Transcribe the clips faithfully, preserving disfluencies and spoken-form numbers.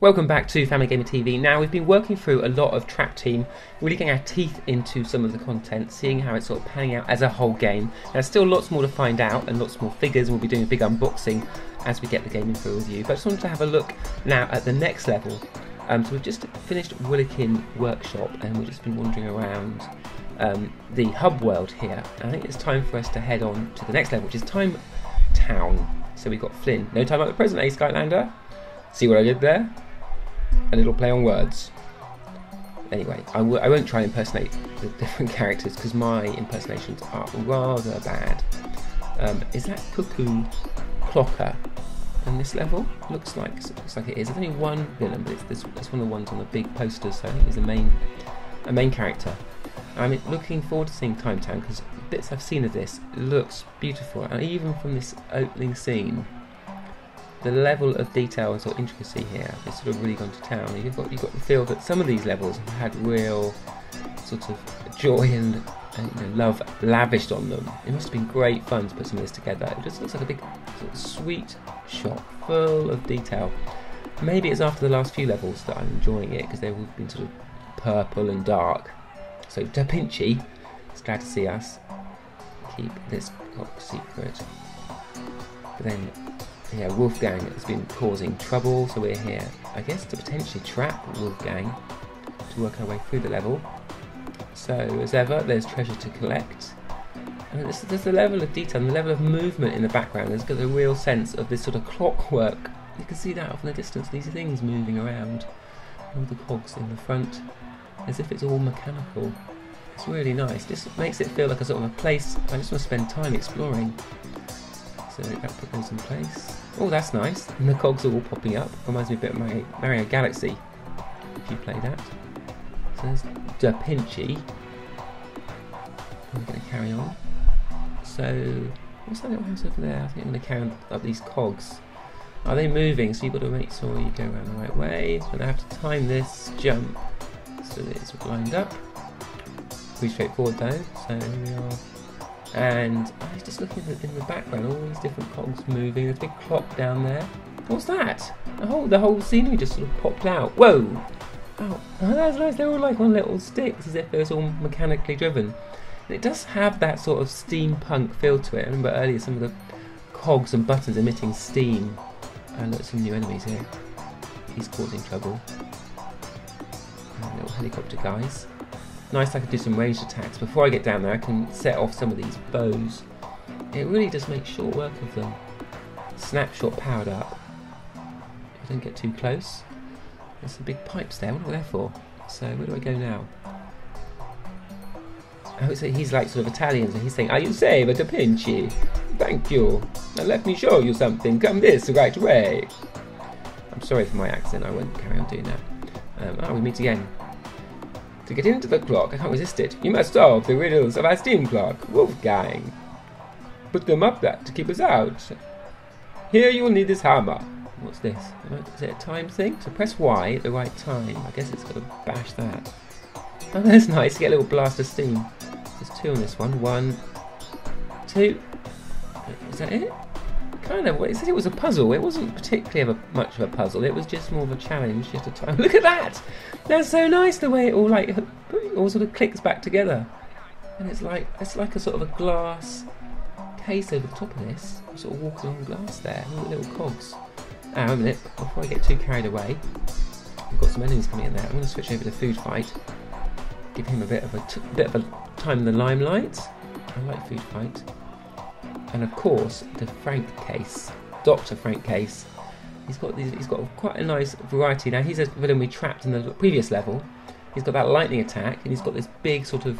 Welcome back to Family Gamer T V. Now, we've been working through a lot of Trap Team, really getting our teeth into some of the content, seeing how it's sort of panning out as a whole game. Now, there's still lots more to find out and lots more figures, and we'll be doing a big unboxing as we get the game in for review. But I just wanted to have a look now at the next level. Um, so we've just finished Willikin Workshop, and we've just been wandering around um, the hub world here. I think it's time for us to head on to the next level, which is Time Town. So we've got Flynn. No time like the present, eh, Skylander? See what I did there? A little play on words. Anyway, I, w I won't try and impersonate the different characters because my impersonations are rather bad. Um, is that Cuckoo Clocker on this level? Looks like looks like it is. There's only one villain, but it's this, it's one of the ones on the big posters. So I think he's a main a main character. I'm looking forward to seeing Time Town because bits I've seen of this looks beautiful, and even from this opening scene. The level of detail and sort of intricacy here has sort of really gone to town. You've got you've got the feel that some of these levels have had real sort of joy and, and you know, love lavished on them. It must have been great fun to put some of this together. It just looks like a big sort of sweet shop full of detail. Maybe it's after the last few levels that I'm enjoying it because they've all been sort of purple and dark. So Da Pinchy, it's glad to see us. Keep this top secret. But then. Yeah, Wolfgang has been causing trouble, so we're here, I guess, to potentially trap Wolfgang to work our way through the level. So, as ever, there's treasure to collect. And this, there's the level of detail and the level of movement in the background. There's got a real sense of this sort of clockwork. You can see that off in the distance, these things moving around. All the cogs in the front, as if it's all mechanical. It's really nice. This makes it feel like a sort of a place I just want to spend time exploring. So that put those in place. Oh, that's nice. And the cogs are all popping up. Reminds me a bit of Mario, Mario Galaxy, if you play that. So there's Da Pinchy. I'm going to carry on. So, what's that little house over there? I think I'm going to carry on up these cogs. Are they moving? So you've got to make sure you go around the right way. So I have to time this jump so that it's lined up. Pretty straightforward though. So here we are. And I was just looking at in the background, all these different cogs moving. There's a big clock down there. What's that? The whole the whole scenery just sort of popped out. Whoa! Oh, that's nice. They're all like on little sticks, as if it was all mechanically driven. And it does have that sort of steampunk feel to it. I remember earlier some of the cogs and buttons emitting steam. And look, some new enemies here. He's causing trouble. And little helicopter guys. Nice, I could do some ranged attacks. Before I get down there, I can set off some of these bows. It really does make short work of them. Snapshot powered up. If I don't get too close. There's some big pipes there. What are they for? So where do I go now? Oh, so he's like sort of Italian, so he's saying, "Are you safe, Da Pinchy? Thank you. Now let me show you something. Come this right way." I'm sorry for my accent. I won't carry on doing that. Um, oh, we meet again. To get into the clock, I can't resist it. You must solve the riddles of our steam clock, Wolfgang. Put them up there to keep us out. Here you will need this hammer. What's this? Is it a time thing? So press Y at the right time. I guess it's got to bash that. Oh, that's nice. You get a little blast of steam. There's two on this one. One, two. Is that it? Kind of. It said it was a puzzle. It wasn't particularly ever much of a puzzle. It was just more of a challenge, just a time. Look at that! That's so nice. The way it all like all sort of clicks back together, and it's like it's like a sort of a glass case over the top of this. I'm sort of walking on glass there. All the little cogs. Ah, wait a minute. Before I get too carried away, we've got some enemies coming in there. I'm going to switch over to Food Fight. Give him a bit of a t bit of a time in the limelight. I like Food Fight. And of course, the Krankcase, Dr Krankcase. He's got these. He's got quite a nice variety. Now he's a villain we trapped in the previous level. He's got that lightning attack, and he's got this big sort of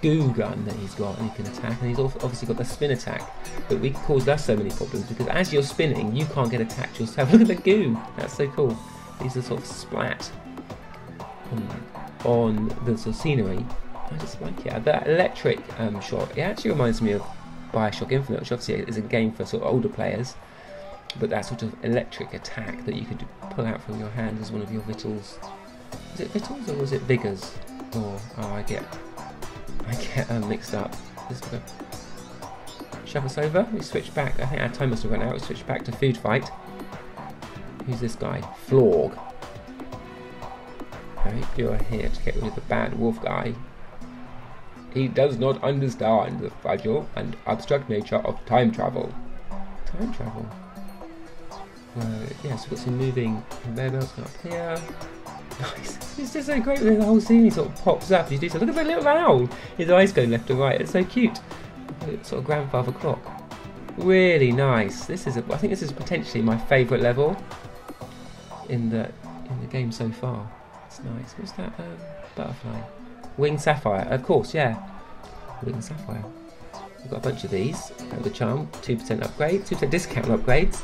goo gun that he's got, and he can attack. And he's obviously got the spin attack, but we caused us so many problems because as you're spinning, you can't get attacked yourself. Look at the goo. That's so cool. These are sort of splat on, on the sort of scenery. I just like it. That electric um, shot. It actually reminds me of BioShock Infinite, which obviously is a game for sort of older players, but that sort of electric attack that you could pull out from your hand as one of your victuals. Was it victuals or was it vigors? Or oh, I get, I get um, mixed up. Just gonna shove us over. We switch back. I think our time must have run out. We switch back to Food Fight. Who's this guy? Florg. Right, you're here to get rid of the bad wolf guy. He does not understand the fragile and abstract nature of time travel. Time travel? Uh, yeah, so we've got some moving robots up here. Nice. It's just so great that the whole series sort of pops up. You do so. Look at that little owl. His eyes go left and right. It's so cute. It's sort of grandfather clock. Really nice. This is. A, I think this is potentially my favourite level in the in the game so far. It's nice. What's that um, butterfly? Winged Sapphire. Of course, yeah. Winged Sapphire. We've got a bunch of these. The charm. Two percent upgrades. Two percent discount upgrades.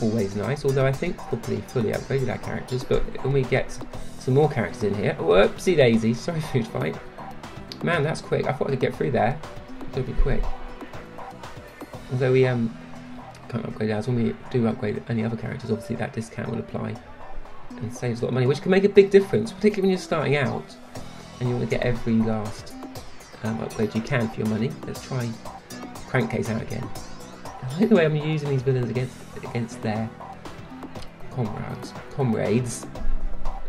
Always nice. Although I think probably fully upgraded our characters. But when we get some more characters in here. Whoopsie daisy. Sorry, food fight. Man, that's quick. I thought I could get through there. It'll be quick. Although we um can't upgrade ours. When we do upgrade any other characters, obviously that discount will apply and saves a lot of money, which can make a big difference, particularly when you're starting out and you want to get every last um, upgrade you can for your money. Let's try Krankcase out again. I like the way I'm using these villains against against their comrades. Comrades.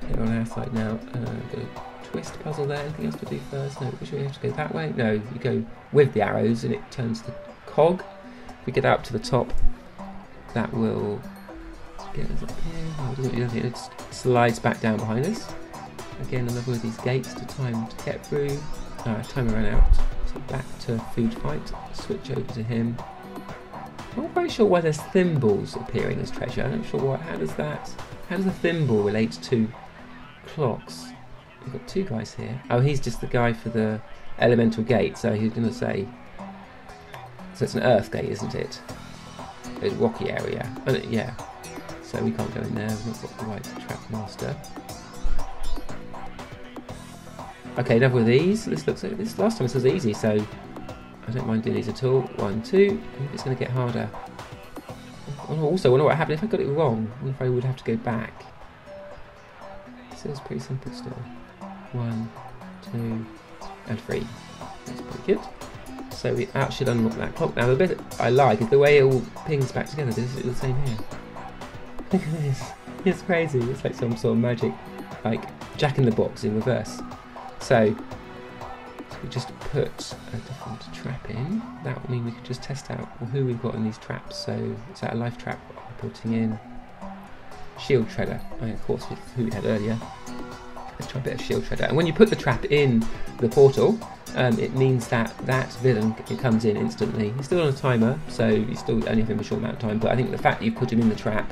They're on our side now. Uh, twist puzzle there. Anything else to do first? No, we should have to go that way. No, you go with the arrows and it turns the cog. If we get up to the top, that will get us up here. Oh, it doesn't do anything. It just slides back down behind us. Again, another one of these gates to time to get through. Ah, time ran out. So back to food fight. Switch over to him. I'm not quite sure why there's thimbles appearing as treasure. I'm not sure why. How does that? How does the thimble relate to clocks? We've got two guys here. Oh, he's just the guy for the elemental gate, so he's going to say... So it's an earth gate, isn't it? It's a rocky area. Oh, yeah. So we can't go in there. We've not got the right to trap master. Okay, another one of these. This looks like this last time this was easy, so I don't mind doing these at all. One, two. I think it's going to get harder. I also wonder what happened if I got it wrong. I wonder if I would have to go back. So it's pretty simple still. One, two, and three. That's pretty good. So we out should unlock that clock. Now the bit I like is the way it all pings back together. This is the same here. Look at this. It's crazy. It's like some sort of magic, like Jack in the Box in reverse. So, so we just put a different trap in. That would mean we could just test out who we've got in these traps. So is that a life trap? I'm putting in Shield Treader. I mean, of course, who we had earlier. Let's try a bit of Shield Treader. And when you put the trap in the portal, um, it means that that villain it comes in instantly. He's still on a timer, so you still only have him a short amount of time. But I think the fact that you put him in the trap,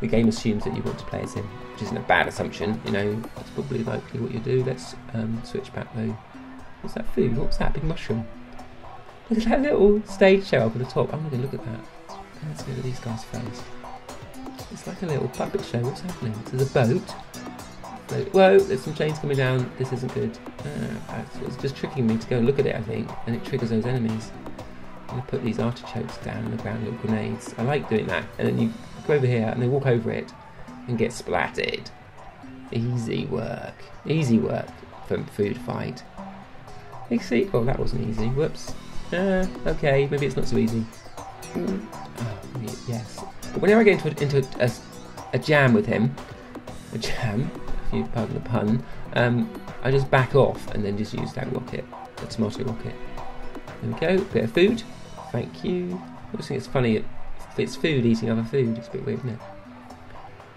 the game assumes that you want to play as him, which isn't a bad assumption. You know, that's probably likely what you do. Let's um, switch back though. What's that food? What's that big mushroom? Look at that little stage show up at the top. I'm going to look at that. Let's go to these guys first. It's like a little puppet show. What's happening? There's a boat. Whoa, there's some chains coming down. This isn't good. Ah, it's just tricking me to go and look at it, I think, and it triggers those enemies. I'm going to put these artichokes down on the ground, little grenades. I like doing that. And then you go over here and they walk over it and get splatted. Easy work. Easy work from food fight. You see? Oh, that wasn't easy. Whoops. Uh, okay, maybe it's not so easy. Mm. Oh, yes. But whenever I get into, into a, a, a jam with him, a jam, if you pardon the pun, um, I just back off and then just use that rocket, the tomato rocket. There we go, bit of food. Thank you. I just think it's funny, it's food eating other food. It's a bit weird, isn't it?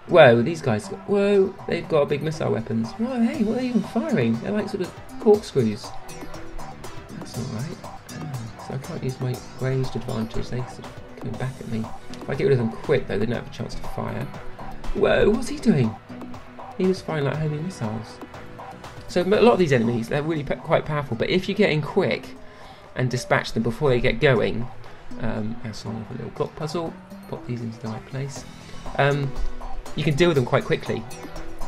Whoa, these guys, whoa, they've got big missile weapons. Whoa, hey, what are they even firing? They're like sort of corkscrews. That's not right. Oh, so I can't use my ranged advantage. They sort of coming back at me. If I get rid of them quick though, they don't have a chance to fire. Whoa, what's he doing? He was firing like homing missiles. So a lot of these enemies, they're really quite powerful, but if you get in quick and dispatch them before they get going, um, that's another little block puzzle, pop these into the right place, um, you can deal with them quite quickly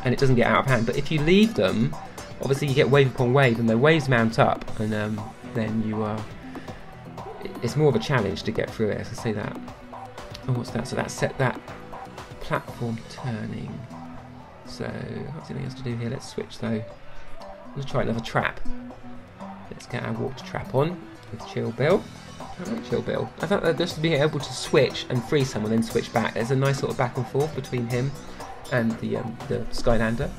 and it doesn't get out of hand. But if you leave them, obviously you get wave upon wave and the waves mount up and um, then you are, it's more of a challenge to get through it, as I say that. Oh, what's that? So that's set that platform turning. So, I can't see anything else to do here. Let's switch though. Let's try another trap. Let's get our water trap on with Chill Bill. I like Chill Bill. I thought that just being able to switch and free someone, then switch back. There's a nice sort of back and forth between him and the um, the Skylander.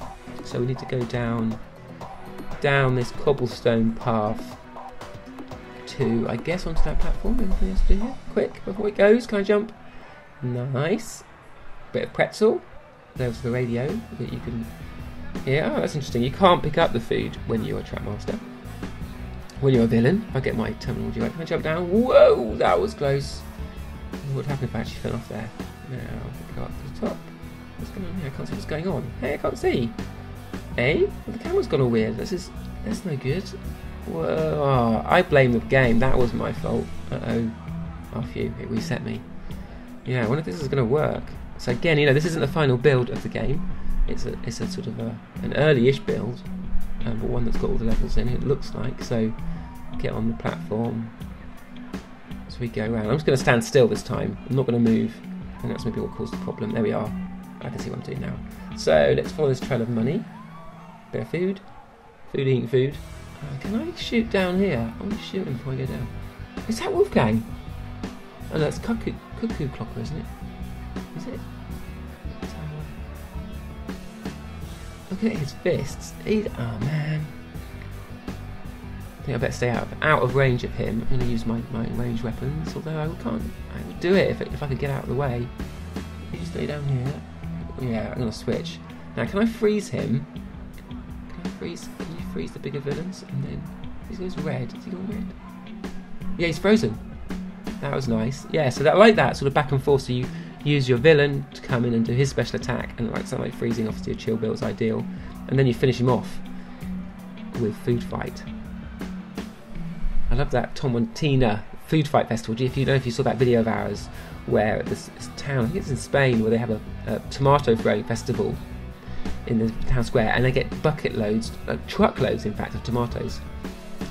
so we need to go down down this cobblestone path to, I guess, onto that platform. Anything else to do here? Quick, before it goes, can I jump? Nice. Bit of pretzel. There's the radio that you can hear. Oh, that's interesting. You can't pick up the food when you're a Trapmaster. When you're a villain. I get my terminology right. Can I jump down? Whoa, that was close. What would happen if I actually fell off there? Now, go up to the top. What's going on here? I can't see what's going on. Hey, I can't see. Eh? Well, the camera's gone all weird. This is, that's no good. Whoa, oh, I blame the game. That was my fault. Uh-oh. Off you. It reset me. Yeah, I wonder if this is going to work. So again, you know, this isn't the final build of the game. It's a, it's a sort of a, an early-ish build, um, but one that's got all the levels in it, it looks like. So get on the platform as we go around. I'm just going to stand still this time. I'm not going to move. I think that's maybe what caused the problem. There we are. I can see what I'm doing now. So let's follow this trail of money. Bit of food. Food eating food. Uh, can I shoot down here? I want to shoot him before I go down. Is that Wolfgang? Oh, that's Cuckoo, Cuckoo Clocker, isn't it? Is it? Look at his fists. He's, oh man. I think I better stay out of, out of range of him. I'm going to use my, my range weapons, although I can't. I would do it if, it if I could get out of the way. You stay down here. Yeah, I'm going to switch. Now, can I freeze him? Can I freeze? Can you freeze the bigger villains? And then he goes red. Is he going red? Yeah, he's frozen. That was nice. Yeah, so that like that sort of back and forth. So you use your villain to come in and do his special attack, and like something like freezing obviously a Chill Bill is ideal, and then you finish him off with food fight. I love that Tomatina food fight festival. If you don't know if you saw that video of ours where this town, I think it's in Spain, where they have a, a tomato throwing festival in the town square, and they get bucket loads, like truck loads in fact, of tomatoes.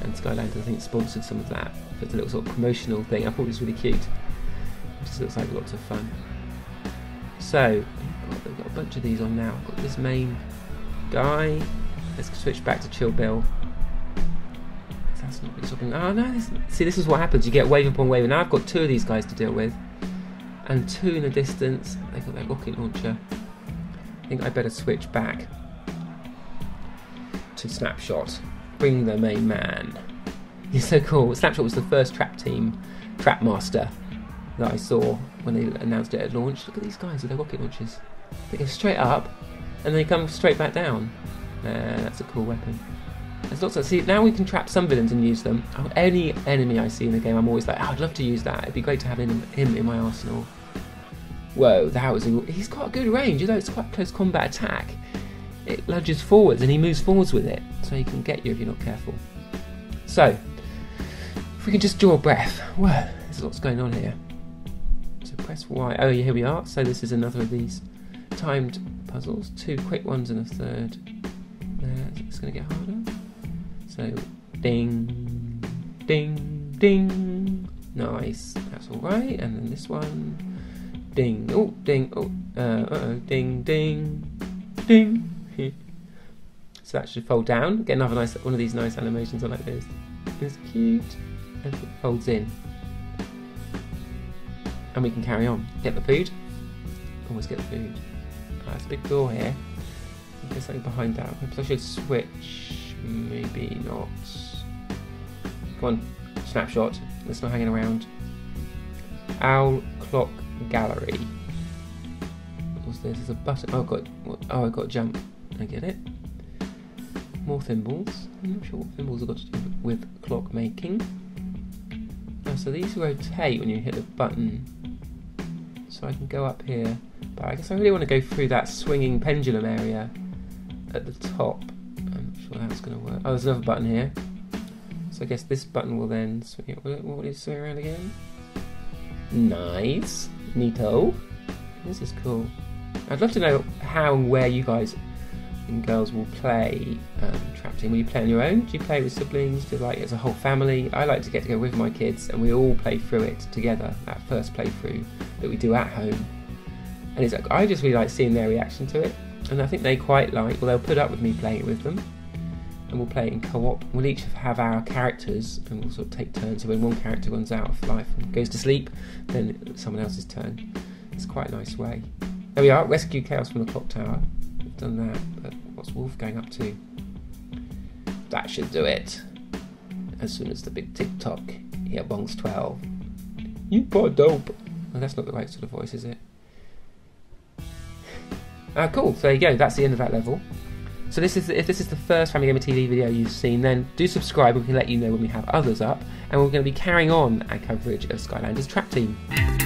And Skylanders, I think, sponsored some of that for the little sort of promotional thing. I thought it was really cute. It just looks like lots of fun. So, I've got a bunch of these on now. I've got this main guy. Let's switch back to Chill Bill. That's not really stopping. Oh no, this, see, this is what happens. You get wave upon wave. Now I've got two of these guys to deal with. And two in the distance. They've got their rocket launcher. I think I better switch back to Snapshot. Bring the main man. You're so cool. Snapshot was the first Trap Team, Trap Master, that I saw when they announced it at launch. Look at these guys with their rocket launches. They go straight up and they come straight back down. Uh, that's a cool weapon. There's lots of, see, now we can trap some villains and use them. Oh, any enemy I see in the game, I'm always like, oh, I'd love to use that. It'd be great to have him, him in my arsenal. Whoa, that was, he's got a good range, although it's quite close combat attack. It lunges forwards and he moves forwards with it, so he can get you if you're not careful. So, if we can just draw a breath. Whoa, there's lots going on here. Press Y. Oh, yeah, here we are. So this is another of these timed puzzles. Two quick ones and a third. Uh, it's going to get harder. So, ding, ding, ding. Nice. That's all right. And then this one. Ding. Oh, ding. Oh, uh oh. Ding, ding, ding. So that should fold down. Get another nice one of these nice animations. I like this. It's cute. And it folds in. And we can carry on. Get the food. Always get the food. Ah, there's a big door here. There's something behind that. Perhaps I should switch. Maybe not. Come on, Snapshot. It's not hanging around. Owl Clock Gallery. What's this? There's a button. Oh, I've got. Oh, I got a jump. I get it. More thimbles. I'm not sure what thimbles have got to do with clock making. Oh, so these rotate when you hit the button. So I can go up here, but I guess I really want to go through that swinging pendulum area at the top. I'm not sure that's going to work. Oh, there's another button here. So I guess this button will then swing. What is swing around again? Nice, neato. This is cool. I'd love to know how and where you guys and girls will play um, Trap Team. Will you play on your own? Do you play with siblings? Do you like it as a whole family? I like to get together with my kids and we all play through it together, that first playthrough that we do at home. And it's like, I just really like seeing their reaction to it, and I think they quite like, well, they'll put up with me playing it with them, and we'll play it in co-op. We'll each have our characters and we'll sort of take turns, so when one character runs out of life and goes to sleep, then it's someone else's turn. It's quite a nice way. There we are, rescue chaos from the clock tower. have done that, but what's Wolfgang up to? That should do it. As soon as the big tick-tock here bongs twelve. You poor dope. Well, that's not the right sort of voice, is it? Ah, cool, so there you go, that's the end of that level. So this is, if this is the first Family Gamer T V video you've seen, then do subscribe and we can let you know when we have others up, and we're going to be carrying on our coverage of Skylanders Trap Team.